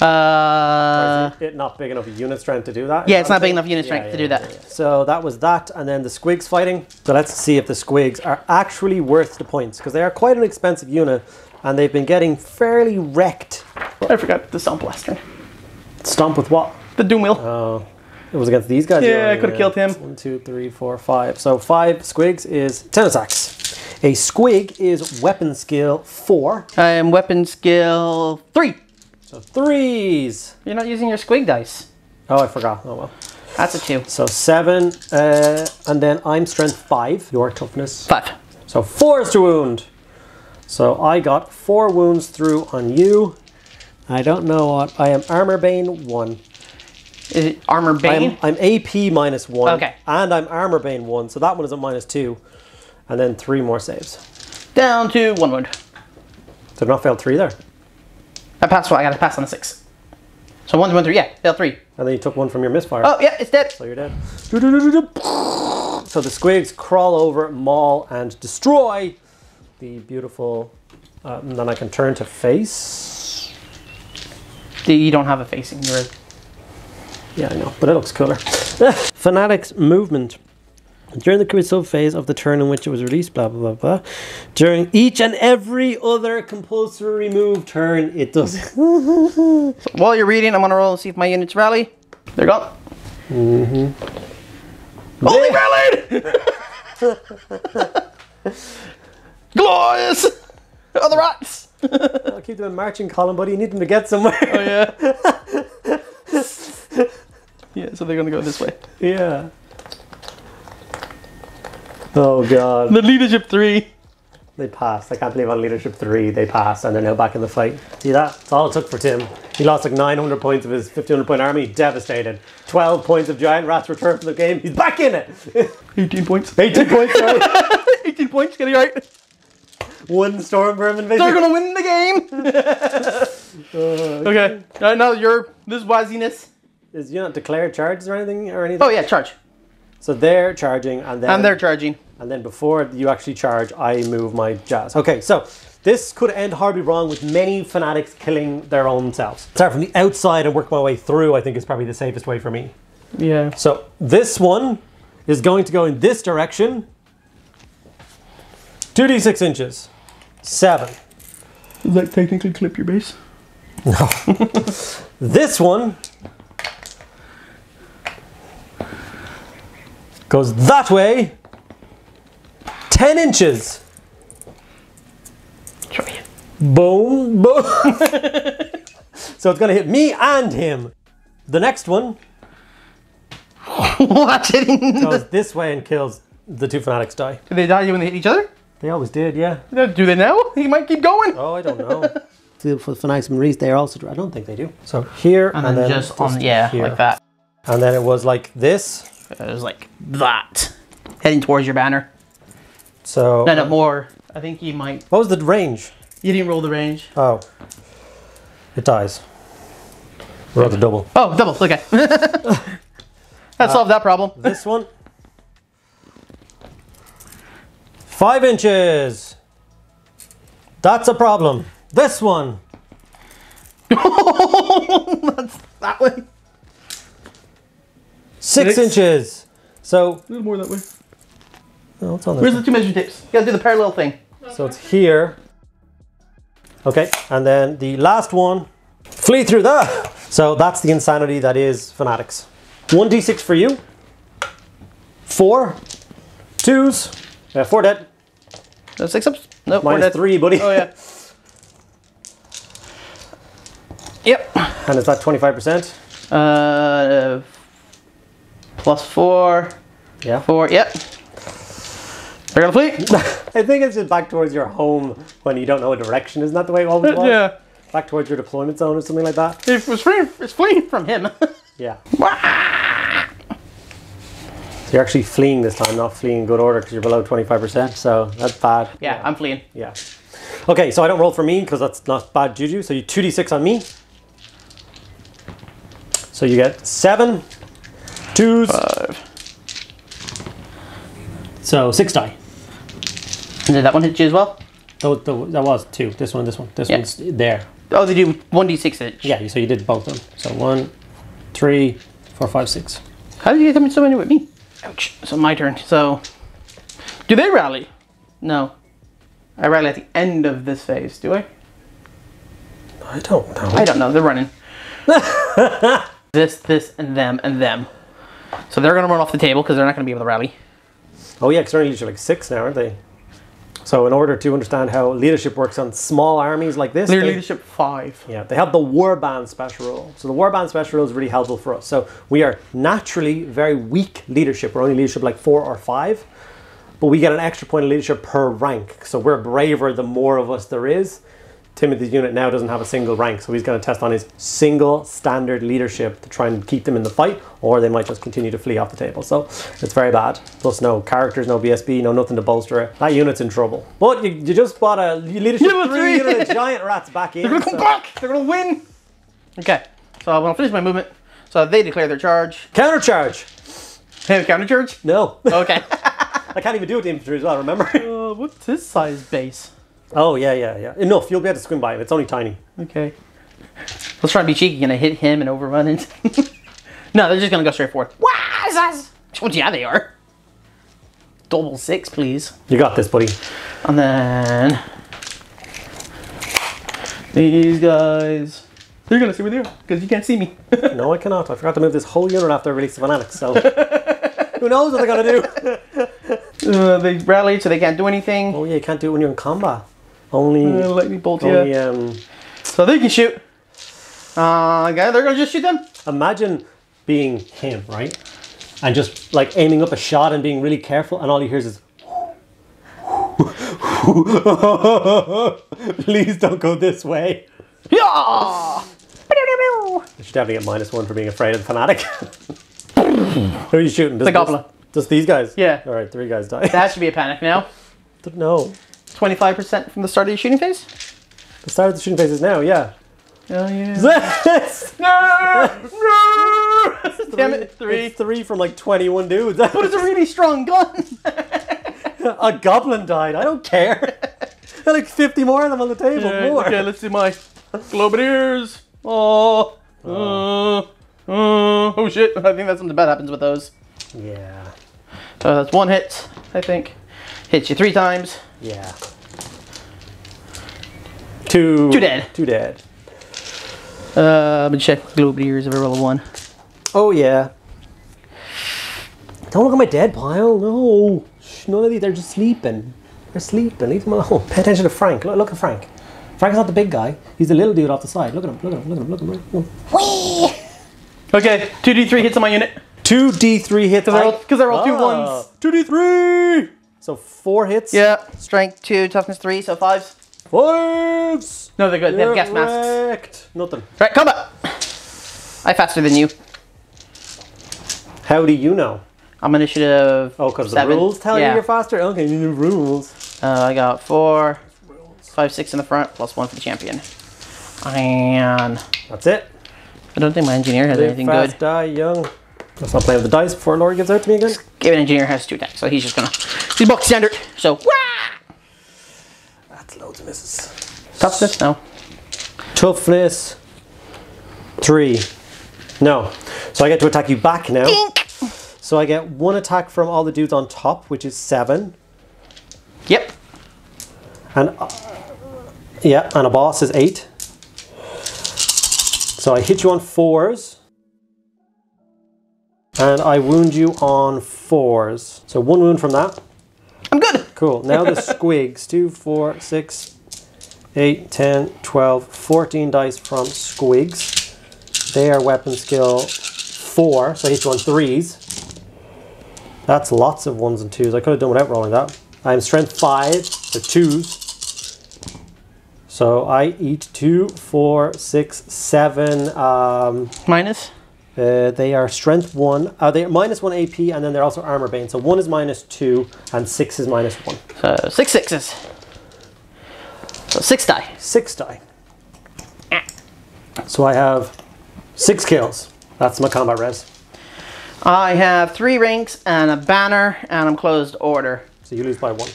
Uh, is it, it not big enough a unit strength to do that? Yeah, it's not big enough unit strength yeah, to yeah, do that. Yeah, yeah. So that was that, and then the squigs fighting. So let's see if the squigs are actually worth the points, because they are quite an expensive unit, and they've been getting fairly wrecked. I forgot the stomp last turn. Stomp with what? The Doom Wheel. Oh. It was against these guys. Yeah, I could have killed him. One, two, three, four, five. So five squigs is ten attacks. A squig is weapon skill four. I am weapon skill three. So threes. You're not using your squig dice. Oh, I forgot. Oh, well. That's a two. So seven. Uh, and then I'm strength five. Your toughness. Five. So four is to wound. So I got four wounds through on you. I don't know what. I am armor bane one. Is it armor bane? I'm, I'm A P minus one. Okay. And I'm armor bane one, so that one is a minus two. And then three more saves. Down to one wound. Did I not fail three there? I passed one. I got a pass on the six. So one's one through. Yeah, fail three. And then you took one from your misfire. Oh yeah, it's dead. So you're dead. Do, do, do, do, do. So the squigs crawl over, maul, and destroy the beautiful. Uh, and then I can turn to face. You don't have a facing. You're. Yeah, I know, but it looks cooler. Fanatic's movement. During the Caruso phase of the turn in which it was released, blah, blah, blah, blah. During each and every other compulsory move turn, it does it. So while you're reading, I'm going to roll and see if my units rally. They're gone. Mm-hmm. Holy rallied! Glorious! Oh, the rats! I'll keep them in marching column, buddy. You need them to get somewhere. Oh, yeah. Yeah, so they're gonna go this way. Yeah. Oh god. The leadership three. They passed. I can't believe on leadership three they passed, and they're now back in the fight. See that? That's all it took for Tim. He lost like nine hundred points of his fifteen hundred point army. Devastated. twelve points of giant rats returned from the game. He's back in it. eighteen points. eighteen points. Sorry. eighteen points. Getting right. One storm vermin. They're gonna win the game. uh, okay. Uh, now you're this waziness. Is you not declare charges or anything or anything? Oh yeah, charge. So they're charging and then and they're charging. And then before you actually charge, I move my jazz. Okay, so This could end horribly wrong with many fanatics killing their own selves. Start from the outside and work my way through, I think, is probably the safest way for me. Yeah. So this one is going to go in this direction. two d six inches. Seven. Does that technically clip your base? No. This one goes that way. ten inches. Boom, boom. So it's gonna hit me and him. The next one what? goes this way and kills the two fanatics. Die. Did they die when they hit each other? They always did, yeah. Do they now? He might keep going. Oh, I don't know. For the fanatics and Marie's, they are also. I don't think they do. So here and, and then, then just on, yeah, here. Like that. And then it was like this. It was like that, heading towards your banner. So no, no more. I think he might. What was the range? You didn't roll the range. Oh. It dies. Roll the double. Oh, double. Okay. That uh, solved that problem. This one. Five inches. That's a problem. This one. That's that way. Six, Six inches. So. A little more that way. No, it's on there. Where's the two measure tips? You gotta do the parallel thing. So it's here. Okay, and then the last one, flee through that. So that's the insanity that is fanatics. one d six for you. Four. Twos. Yeah, four dead. No, six ups. No, minus four dead. Three, buddy. Oh, yeah. Yep. And is that twenty-five percent? Uh, plus four. Yeah. Four, yep. We're gonna flee. I think it's just back towards your home when you don't know a direction. Isn't that the way it always was? Yeah. Back towards your deployment zone or something like that. It was fleeing, it's fleeing from him. Yeah. So you're actually fleeing this time, not fleeing in good order because you're below twenty-five percent. So that's bad. Yeah, yeah, I'm fleeing. Yeah. Okay, so I don't roll for me because that's not bad juju. So you two d six on me. So you get seven, twos. Five. So six die. And did that one hit you as well? The, the, that was two. This one, this one. This yeah. one's there. Oh, they do one d six each. Yeah, so you did both of them. So one, three, four, five, six. How did you get so many with me? Ouch. So my turn. So, do they rally? No. I rally at the end of this phase, do I? I don't know. I don't know. They're running. This, this, and them, and them. So they're going to run off the table because they're not going to be able to rally. Oh yeah, because they're usually like six now, aren't they? So in order to understand how leadership works on small armies like this... They, leadership five. Yeah, they have the Warband special rule. So the Warband special rule is really helpful for us. So we are naturally very weak leadership. We're only leadership like four or five. But we get an extra point of leadership per rank. So we're braver the more of us there is. Timothy's unit now doesn't have a single rank. So he's going to test on his single standard leadership to try and keep them in the fight. Or they might just continue to flee off the table. So it's very bad. Plus no characters, no B S B, no nothing to bolster it. That unit's in trouble. But you, you just bought a leadership three, three unit of giant rats back in. They're gonna come so. back! They're gonna win! Okay, so I want to finish my movement. So they declare their charge. Counter charge! They have a counter charge? No. Okay. I can't even do it to infantry as well, remember? Uh, what's this size base? Oh yeah, yeah, yeah. Enough, you'll be able to swim by him. It's only tiny. Okay. Let's try and be cheeky. Gonna hit him and overrun it. No, they're just gonna go straight forward. Oh, yeah, they are. Double six, please. You got this, buddy. And then these guys, they're gonna see where they are because you can't see me. No, I cannot. I forgot to move this whole unit after I released the fanatics. So who knows what they're gonna do? Uh, they rally, so they can't do anything. Oh yeah, you can't do it when you're in combat. Only uh, lightning bolt. Only, yeah. Um... So they can shoot. Uh, guy, they're gonna just shoot them. Imagine being him, right? And just like aiming up a shot and being really careful, and all he hears is, please don't go this way. Yeah! You should definitely get minus one for being afraid of the fanatic. Who are you shooting? Just, the goblin. Just, just these guys? Yeah. All right, three guys die. That should be a panic now. No. twenty-five percent from the start of your shooting phase? The start of the shooting phase is now, yeah. Oh yeah. No! No! Three, damn it, three. It's three from like twenty-one dudes. But it's a really strong gun. A goblin died, I don't care. like fifty more of them on the table. Yeah, more. Okay, let's see my globadiers. Oh, oh. Uh, uh, oh shit! I think that's something bad happens with those. Yeah. So that's one hit, I think. Hits you three times. Yeah. Two. Two dead. Two dead. Uh, I'm gonna check globadiers if I roll a one. Oh yeah. Don't look at my dead pile. No. None of these. They're just sleeping. They're sleeping. Leave them alone. Pay attention to Frank. Look, look at Frank. Frank's not the big guy. He's the little dude off the side. Look at him. Look at him. Look at him. Look at him. Look at him. Whee! Okay. Two D three hits on my unit. Two D three hits. Because I rolled two ones. Two D three. So four hits. Yeah. Strength two, toughness three, so fives. Fives. No, they're good. They have gas masks. Nothing. Right, combat. I'm faster than you. How do you know? I'm initiative. Oh, because the rules tell yeah. you you're faster? Okay, you need rules. Uh, I got four, five, six in the front, plus one for the champion. And that's it. I don't think my engineer has Live anything fast, good. Die young. Let's not play with the dice before Lord gets out to me again. Skaven engineer has two attacks, so he's just gonna. He's box standard, so. Wah! That's loads of misses. Toughness? No. Toughness. Three. No. So I get to attack you back now. Dink. So I get one attack from all the dudes on top, which is seven. Yep. And uh, yeah, and a boss is eight. So I hit you on fours. And I wound you on fours. So one wound from that. I'm good. Cool. Now the squigs. Two, four, six, eight, ten, twelve, fourteen dice from squigs. They are weapon skill four. So I hit you on threes. That's lots of ones and twos. I could have done without rolling that. I'm strength five, so twos. So I eat two, four, six, seven. Um, minus? Uh, they are strength one. Uh, they are minus one A P, and then they're also armor bane. So one is minus two, and six is minus one. So six sixes. So six die. Six die. Ah. So I have six kills. That's my combat res. I have three ranks and a banner, and I'm closed order. So you lose by one.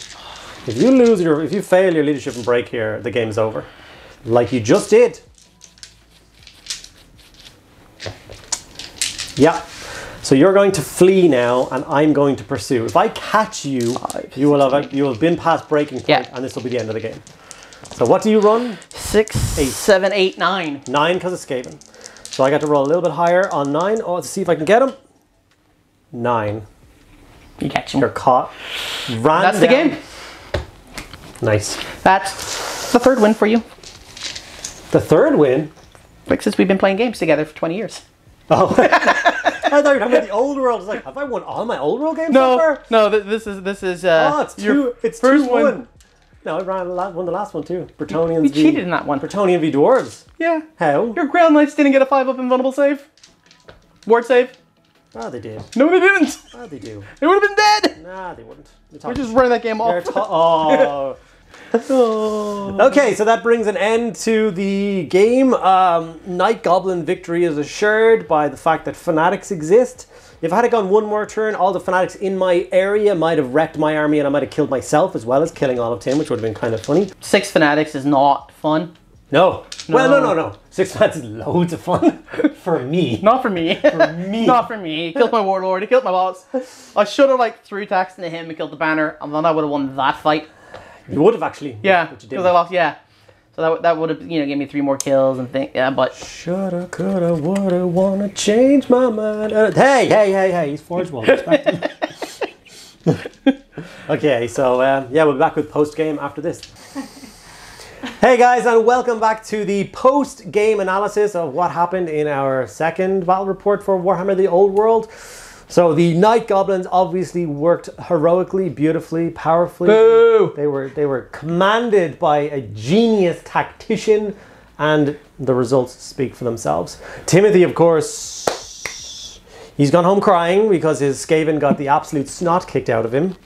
If you lose your, if you fail your leadership and break here, the game's over, like you just did. Yeah. So you're going to flee now, and I'm going to pursue. If I catch you, you will have you will have been past breaking point, yeah. and this will be the end of the game. So what do you run? Six, eight, seven, eight, nine. Nine because of Skaven. So I got to roll a little bit higher on nine, oh, to see if I can get him. Nine. You catch him. You're caught. Ran That's down. The game. Nice. That's the third win for you. The third win? Like since we've been playing games together for twenty years. Oh. I thought you were talking about the old world. I was like, have I won all my old world games no, so far? No, th this is... this is. Uh, oh, it's two. It's first two one. One. No, I won the last one too. Bretonians we, we cheated v, in that one. Bretonian v Dwarves. Yeah. How? Your ground knights didn't get a five up invulnerable save. Ward save. Oh, they did. No, they didn't. Oh, they do. They would have been dead. Nah, they wouldn't. We're just running that game off. Oh. oh. Okay, so that brings an end to the game. Um, Night Goblin victory is assured by the fact that fanatics exist. If I had gone one more turn, all the fanatics in my area might have wrecked my army, and I might have killed myself as well as killing all of Tim, which would have been kind of funny. Six fanatics is not fun. No. no. Well, no, no, no. Six fanatics is loads of fun. For me. Not for me. For me. Not for me. He killed my warlord. He killed my boss. I should have, like, threw attacks into him and killed the banner, and then I would have won that fight. You would have, actually. Yeah. Because I lost, yeah. So that, that would have, you know, gave me three more kills and things. Yeah, but... Shoulda, coulda, woulda, wanna change my mind. Uh, hey, hey, hey, hey. He's Forge Wall. Okay, so, um, yeah, we'll be back with post-game after this. Hey guys, and welcome back to the post-game analysis of what happened in our second battle report for Warhammer The Old World. So the Night Goblins obviously worked heroically, beautifully, powerfully. Boo! They were, they were commanded by a genius tactician, and the results speak for themselves. Timothy, of course, he's gone home crying because his Skaven got the absolute snot kicked out of him.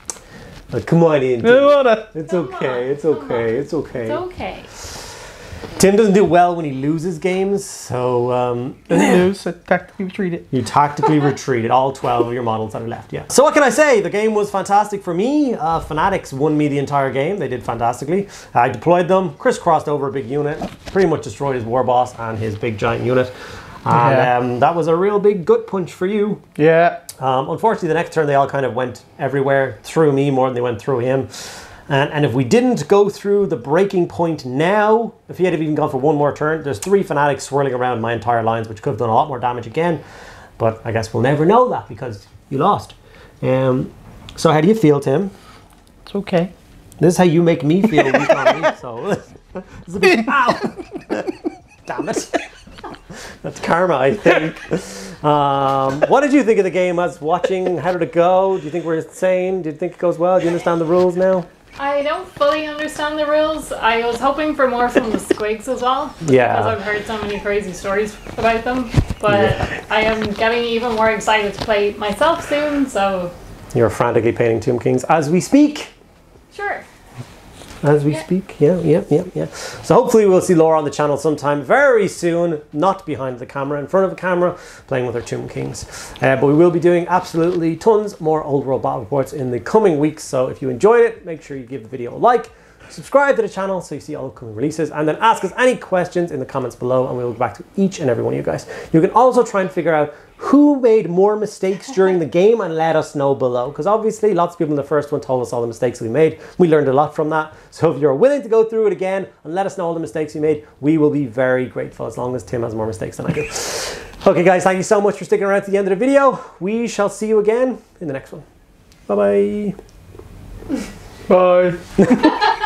Like, come on in. It's okay. It's okay. It's okay. It's okay. Tim doesn't do well when he loses games, so... Um, doesn't lose, so tactically retreat it. You tactically retreat it. All twelve of your models that are left, yeah. So what can I say? The game was fantastic for me. Uh, Fanatics won me the entire game. They did fantastically. I deployed them, crisscrossed over a big unit, pretty much destroyed his war boss and his big giant unit. And yeah. um, that was a real big gut punch for you. Yeah. Um, unfortunately, the next turn, they all kind of went everywhere, through me more than they went through him. And, and if we didn't go through the breaking point now, if he had even gone for one more turn, there's three fanatics swirling around my entire lines, which could have done a lot more damage again. But I guess we'll never know that because you lost. Um, so how do you feel, Tim? It's okay. This is how you make me feel weak on week, so... It's a big ow! Damn it. That's karma, I think. Um, what did you think of the game as watching? How did it go? Do you think we're insane? Do you think it goes well? Do you understand the rules now? I don't fully understand the rules. I was hoping for more from the Squigs as well. Yeah. Because I've heard so many crazy stories about them. But yeah. I am getting even more excited to play myself soon, so... You're frantically painting Tomb Kings as we speak. Sure. As we yeah. speak, yeah, yeah, yeah, yeah. So hopefully we'll see Laura on the channel sometime very soon, not behind the camera, in front of a camera, playing with her Tomb Kings. Uh, but we will be doing absolutely tons more Old World Battle Reports in the coming weeks, so if you enjoyed it, make sure you give the video a like, subscribe to the channel so you see all upcoming releases, and then ask us any questions in the comments below and we will get back to each and every one of you guys. You can also try and figure out who made more mistakes during the game and let us know below, because obviously lots of people in the first one told us all the mistakes we made. We learned a lot from that, so if you're willing to go through it again and let us know all the mistakes we made, we will be very grateful, as long as Tim has more mistakes than I do. Okay guys, thank you so much for sticking around to the end of the video. We shall see you again in the next one. Bye-bye. Bye. Bye.